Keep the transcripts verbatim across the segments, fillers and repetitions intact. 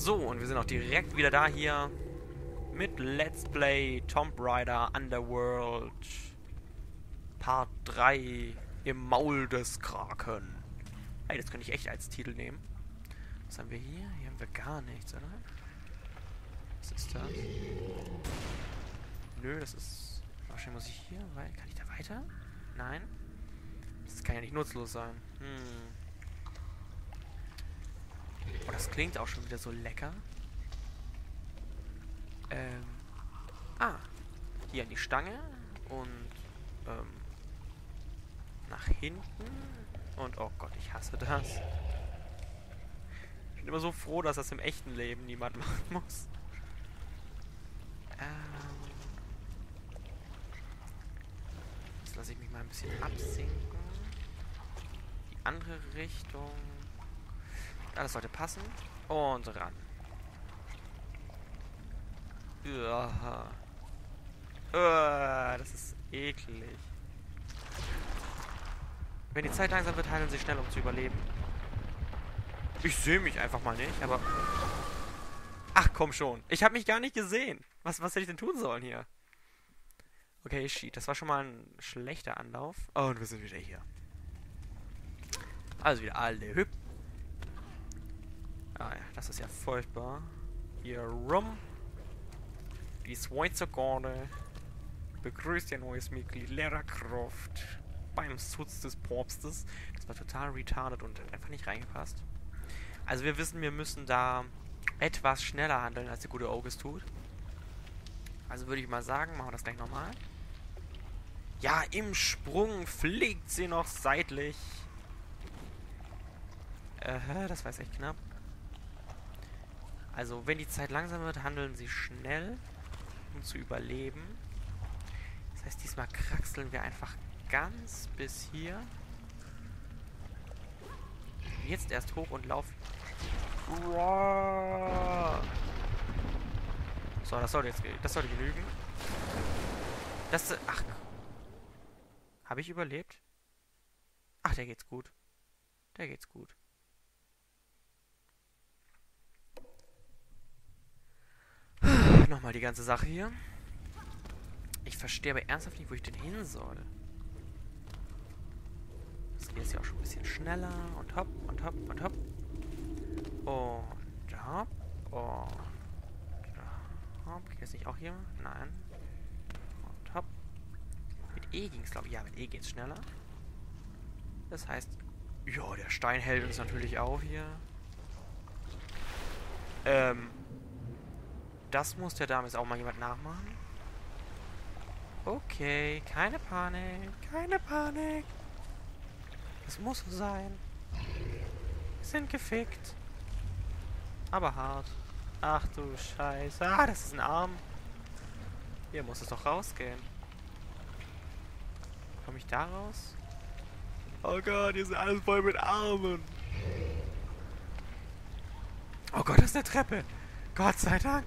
So, und wir sind auch direkt wieder da hier mit Let's Play Tomb Raider Underworld Part drei im Maul des Kraken. Ey, das könnte ich echt als Titel nehmen. Was haben wir hier? Hier haben wir gar nichts, oder? Was ist das? Nö, das ist... Wahrscheinlich muss ich hier... Weil, kann ich da weiter? Nein? Das kann ja nicht nutzlos sein. Hm. Oh, das klingt auch schon wieder so lecker. Ähm. Ah. Hier an die Stange. Und, ähm. nach hinten. Und, oh Gott, ich hasse das. Ich bin immer so froh, dass das im echten Leben niemand machen muss. Ähm. Jetzt lasse ich mich mal ein bisschen absinken. Die andere Richtung. Alles sollte passen. Und ran. Ja. Uh, das ist eklig. Wenn die Zeit langsam wird, handeln sie schnell, um zu überleben. Ich sehe mich einfach mal nicht, aber... Ach, komm schon. Ich habe mich gar nicht gesehen. Was, was hätte ich denn tun sollen hier? Okay, shit. Das war schon mal ein schlechter Anlauf. Oh, und wir sind wieder hier. Also wieder alle hübsch. Ah ja, das ist ja furchtbar. Hier rum. Die Schweizer Garde begrüßt ihr neues Mitglied, Lara Croft, beim Schutz des Propstes. Das war total retarded und hat einfach nicht reingepasst. Also wir wissen, wir müssen da etwas schneller handeln, als der gute Oak es tut. Also würde ich mal sagen, machen wir das gleich nochmal. Ja, im Sprung fliegt sie noch seitlich. Äh, das war jetzt echt knapp. Also, wenn die Zeit langsam wird, handeln sie schnell, um zu überleben. Das heißt, diesmal kraxeln wir einfach ganz bis hier. Jetzt erst hoch und laufen. So, das sollte jetzt das sollte genügen. Das... Ach. Habe ich überlebt? Ach, der geht's gut. Der geht's gut. Nochmal die ganze Sache hier. Ich verstehe aber ernsthaft nicht, wo ich denn hin soll. Das geht jetzt ja auch schon ein bisschen schneller. Und hopp, und hopp, und hopp. Und hopp, und hopp. Geht das nicht auch hier? Nein. Und hopp. Mit E ging es, glaube ich. Ja, mit E geht es schneller. Das heißt, ja, der Stein hält uns natürlich auf hier. Ähm... Das muss der Dame jetzt auch mal jemand nachmachen. Okay, keine Panik, keine Panik. Es muss so sein. Wir sind gefickt. Aber hart. Ach du Scheiße. Ah, das ist ein Arm. Hier muss es doch rausgehen. Komme ich da raus? Oh Gott, hier sind alles voll mit Armen. Oh Gott, das ist eine Treppe. Gott sei Dank.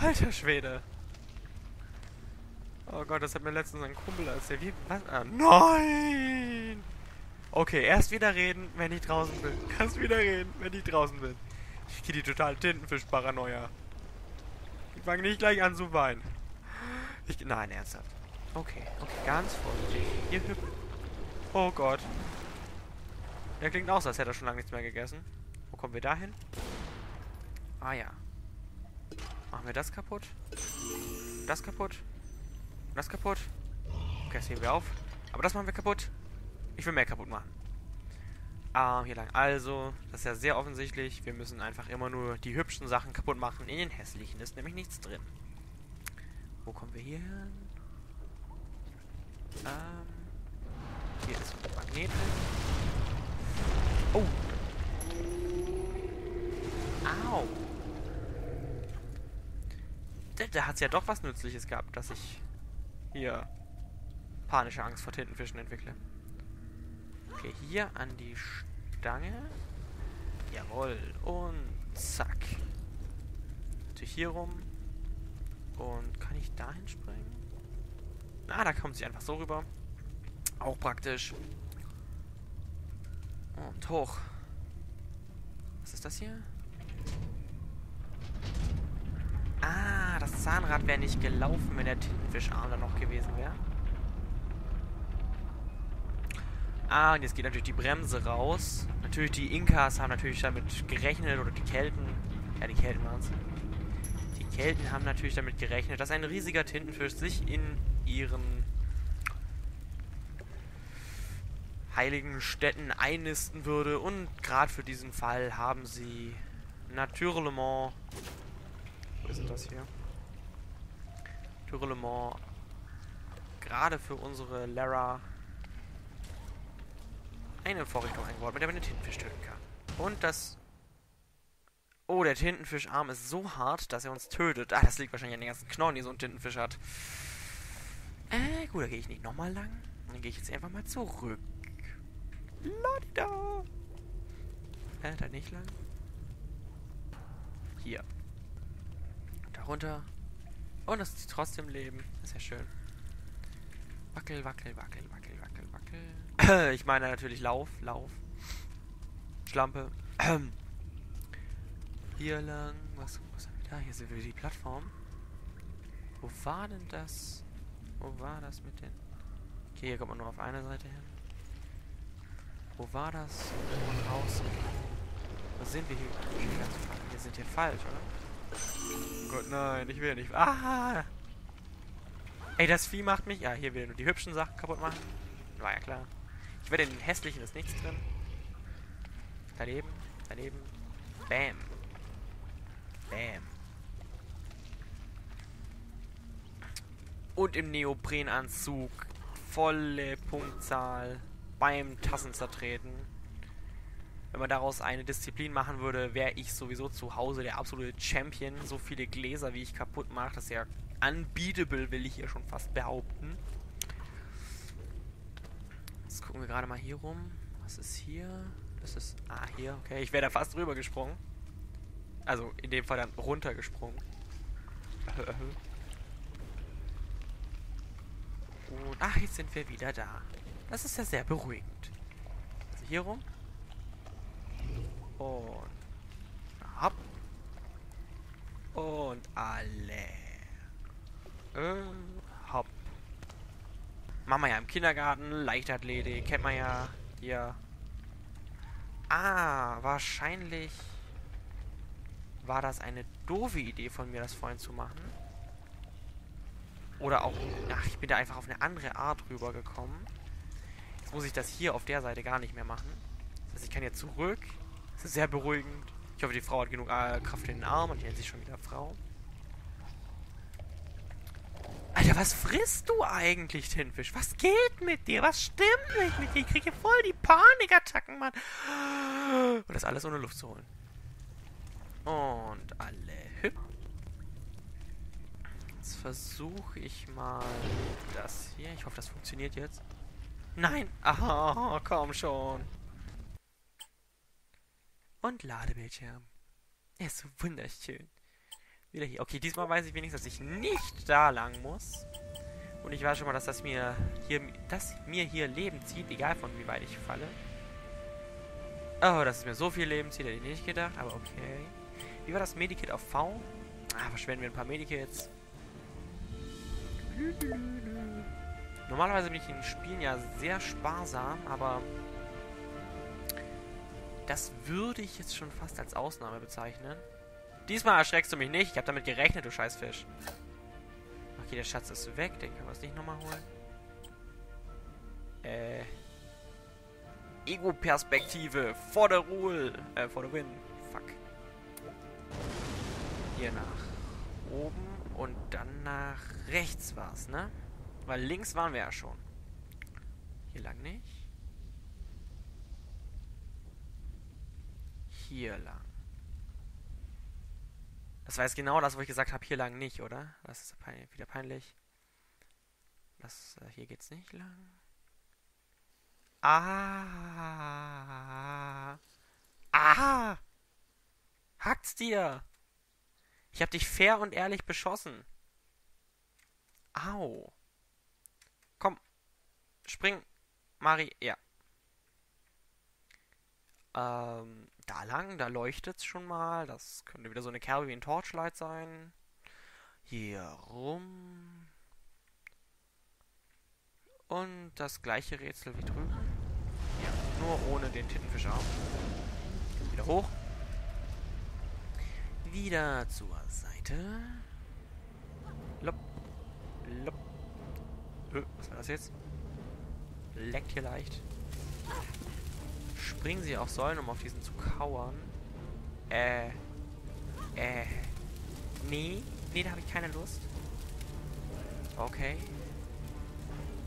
Alter Schwede. Oh Gott, das hat mir letztens ein Kumpel erzählt. Wie? Was? Ah, nein! Okay, erst wieder reden, wenn ich draußen bin. Erst wieder reden, wenn ich draußen bin. Ich kriege die total Tintenfisch-Paranoia. Ich fange nicht gleich an zu weinen. Ich, nein, ernsthaft. Okay, okay, ganz vorsichtig. Hier hüpfen. Oh Gott. Der klingt aus, als hätte er schon lange nichts mehr gegessen. Wo kommen wir da hin? Ah ja. Machen wir das kaputt. Das kaputt. Das kaputt. Okay, das heben wir auf. Aber das machen wir kaputt. Ich will mehr kaputt machen. Ah, hier lang. Also, das ist ja sehr offensichtlich. Wir müssen einfach immer nur die hübschen Sachen kaputt machen. In den hässlichen ist nämlich nichts drin. Wo kommen wir hier hin? Ähm. Hier ist ein Magnet. Oh. Au. Da hat es ja doch was Nützliches gehabt, dass ich hier panische Angst vor Tintenfischen entwickle. Okay, hier an die Stange. Jawohl. Und zack. Natürlich hier rum. Und kann ich da hinspringen? Na, ah, da kommt sie einfach so rüber. Auch praktisch. Und hoch. Was ist das hier? Das Zahnrad wäre nicht gelaufen, wenn der Tintenfischarm da noch gewesen wäre. Ah, und jetzt geht natürlich die Bremse raus. Natürlich, die Inkas haben natürlich damit gerechnet, oder die Kelten. Ja, die Kelten waren es. Die Kelten haben natürlich damit gerechnet, dass ein riesiger Tintenfisch sich in ihren heiligen Städten einnisten würde. Und gerade für diesen Fall haben sie natürlich... Wo ist denn das hier? Natürlich, gerade für unsere Lara... eine Vorrichtung eingebaut, mit der man den Tintenfisch töten kann. Und das... Oh, der Tintenfischarm ist so hart, dass er uns tötet. Ah, das liegt wahrscheinlich an den ganzen Knochen, die so ein Tintenfisch hat. Äh, gut, da gehe ich nicht nochmal lang. Dann gehe ich jetzt einfach mal zurück. Ladida! Äh, da nicht lang. Hier. Da runter. Und das ist trotzdem Leben. Ist ja schön. Wackel, wackel, wackel, wackel, wackel, wackel. Ich meine natürlich Lauf, Lauf. Schlampe. Hier lang. Was, was haben wir da? Hier sind wir die Plattform. Wo war denn das? Wo war das mit den... Okay, hier kommt man nur auf eine Seite hin. Wo war das? Und raus. Wo sind wir hier? Wir sind hier falsch, oder? Gott, nein, ich will nicht. Ah! Ey, das Vieh macht mich... Ja, hier will er nur die hübschen Sachen kaputt machen. War ja klar. Ich werde in den hässlichen, ist nichts drin. Daneben, daneben. Bam. Bam. Und im Neoprenanzug. Volle Punktzahl. Beim Tassen zertreten. Wenn man daraus eine Disziplin machen würde, wäre ich sowieso zu Hause der absolute Champion. So viele Gläser, wie ich kaputt mache, das ist ja... unbeatable, will ich hier schon fast behaupten. Jetzt gucken wir gerade mal hier rum. Was ist hier? Das ist... Ah, hier. Okay, ich wäre da fast drüber gesprungen. Also, in dem Fall dann runtergesprungen. Und, ach, jetzt sind wir wieder da. Das ist ja sehr beruhigend. Also, hier rum. Und... Hopp. Und alle... Hopp. Machen wir ja im Kindergarten, Leichtathletik, kennt man ja hier. Ah, wahrscheinlich war das eine doofe Idee von mir, das vorhin zu machen. Oder auch, ach, ich bin da einfach auf eine andere Art rübergekommen. Jetzt muss ich das hier auf der Seite gar nicht mehr machen. Das heißt, ich kann jetzt zurück. Das ist sehr beruhigend. Ich hoffe, die Frau hat genug äh, Kraft in den Arm und die nennt sich schon wieder Frau. Alter, was frisst du eigentlich, Tintenfisch? Was geht mit dir? Was stimmt nicht mit dir? Ich kriege voll die Panikattacken, Mann. Und das alles ohne Luft zu holen. Und alle hüpp. Jetzt versuche ich mal das hier. Ich hoffe, das funktioniert jetzt. Nein. Ah, komm schon. Und Ladebildschirm. Er ist so wunderschön. Wieder hier. Okay, diesmal weiß ich wenigstens, dass ich nicht da lang muss. Und ich weiß schon mal, dass das mir hier, dass mir hier Leben zieht, egal von wie weit ich falle. Oh, dass es mir so viel Leben zieht, hätte ich nicht gedacht, aber okay. Wie war das Medikit auf V? Ah, verschwenden wir ein paar Medikits. Normalerweise bin ich in Spielen ja sehr sparsam, aber das würde ich jetzt schon fast als Ausnahme bezeichnen. Diesmal erschreckst du mich nicht. Ich habe damit gerechnet, du Scheißfisch. Okay, der Schatz ist weg. Den können wir es nicht nochmal holen. Äh. Ego-Perspektive. For the rule. Äh, for the win. Fuck. Hier nach oben und dann nach rechts war's, ne? Weil links waren wir ja schon. Hier lang nicht. Hier lang. Das war jetzt genau das, wo ich gesagt habe, hier lang nicht, oder? Das ist peinlich, wieder peinlich. Das, äh, hier geht's nicht lang. Ah! Ah! Hackt's dir! Ich hab dich fair und ehrlich beschossen. Au! Komm! Spring! Mari! Ja. Ähm... Da lang, da leuchtet's schon mal. Das könnte wieder so eine Kerbe wie ein Torchlight sein. hier rum. Und das gleiche Rätsel wie drüben. Ja, nur ohne den Tintenfischarm. Wieder hoch. Wieder zur Seite. Lopp. Lopp. Öh, was war das jetzt? Leckt hier leicht. Springen sie auf Säulen, um auf diesen zu kauern. Äh. Äh. Nee. Nee, da habe ich keine Lust. Okay.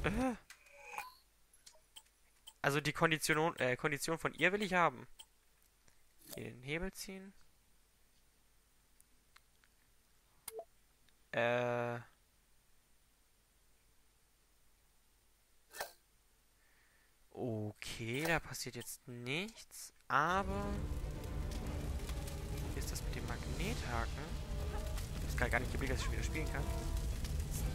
Äh. Also die Kondition, äh, Kondition von ihr will ich haben. Hier den Hebel ziehen. Äh. Okay, da passiert jetzt nichts, aber hier ist das mit dem Magnethaken. Ich kann gar nicht geblickt, dass ich schon wieder spielen kann.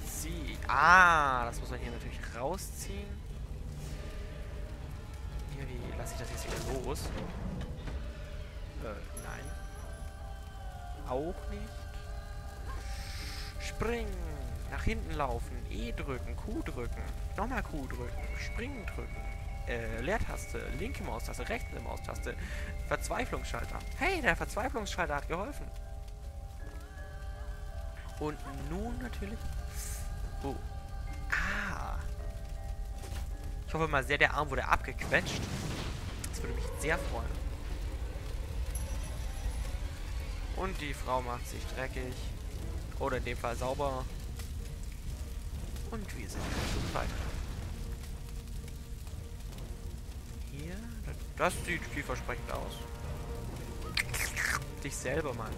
Sie. Ah, das muss man hier natürlich rausziehen. Hier, wie lasse ich das jetzt wieder los? Äh, nein. Auch nicht. Springen. Nach hinten laufen. E drücken. Q drücken. Nochmal Q drücken. Springen drücken. Äh, Leertaste, linke Maustaste, rechte Maustaste, Verzweiflungsschalter. Hey, der Verzweiflungsschalter hat geholfen. Und nun natürlich... Oh. Ah. Ich hoffe mal sehr, der Arm wurde abgequetscht. Das würde mich sehr freuen. Und die Frau macht sich dreckig. Oder in dem Fall sauber. Und wir sind schon weiter. Das sieht vielversprechend aus. Dich selber, Mann.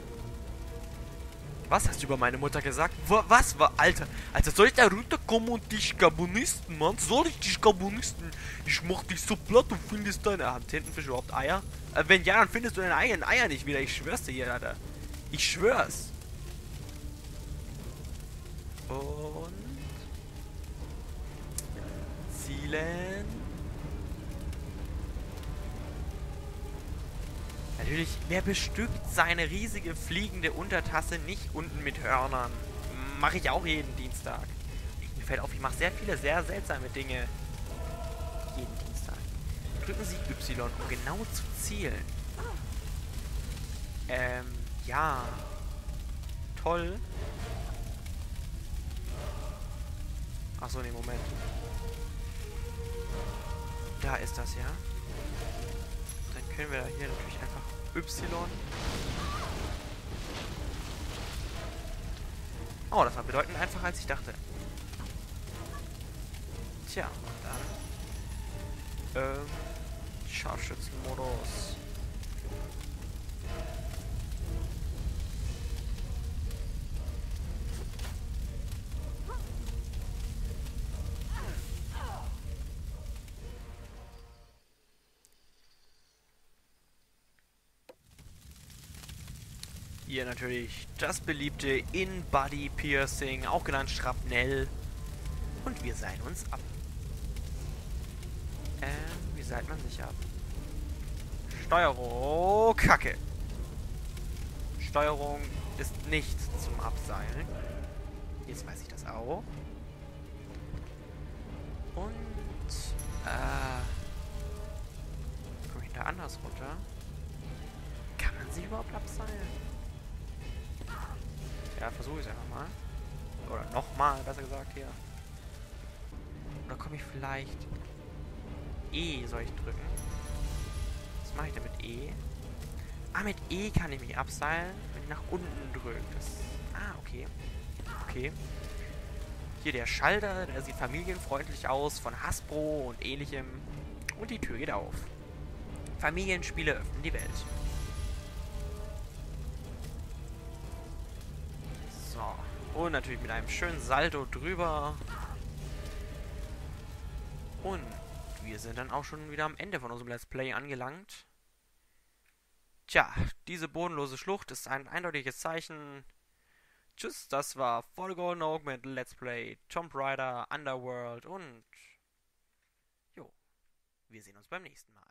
Was hast du über meine Mutter gesagt? Wo, was war, Alter? Alter, soll ich da runterkommen und dich Kabonisten, Mann? Soll ich dich Kabonisten? Ich mach dich so platt und findest deine... Hat Tintenfisch überhaupt Eier? Äh, wenn ja, dann findest du deine eigenen Eier nicht wieder. Ich schwör's dir hier, Alter. Ich schwör's. Und... Zielen... Natürlich, wer bestückt seine riesige fliegende Untertasse nicht unten mit Hörnern? Mache ich auch jeden Dienstag. Mir fällt auf, ich mache sehr viele sehr seltsame Dinge. Jeden Dienstag. Drücken Sie Y, um genau zu zielen. Ähm, ja. Toll. Achso, nee, Moment. Da ist das, ja. Können wir hier natürlich einfach Y. Oh, das war bedeutend einfacher, als ich dachte. Tja, dann. Ähm. Scharfschützenmodus. Hier natürlich das beliebte In-Body-Piercing, auch genannt Schrapnell. Und wir seilen uns ab. Ähm, wie seilt man sich ab? Steuerung, Kacke. Steuerung ist nicht zum Abseilen. Jetzt weiß ich das auch. Und, äh, komme ich da anders runter? Kann man sie überhaupt abseilen? Ja, versuche ich es einfach mal. Oder nochmal, besser gesagt, hier. Oder komme ich vielleicht... E soll ich drücken? Was mache ich denn mit E? Ah, mit E kann ich mich abseilen, wenn ich nach unten drücke. Das... Ah, okay. Okay. Hier der Schalter, der sieht familienfreundlich aus, von Hasbro und ähnlichem. Und die Tür geht auf. Familienspiele öffnen die Welt. Und natürlich mit einem schönen Salto drüber. Und wir sind dann auch schon wieder am Ende von unserem Let's Play angelangt. Tja, diese bodenlose Schlucht ist ein eindeutiges Zeichen. Tschüss, das war ForTheGoldenOak mit Let's Play Tomb Raider Underworld und... Jo, wir sehen uns beim nächsten Mal.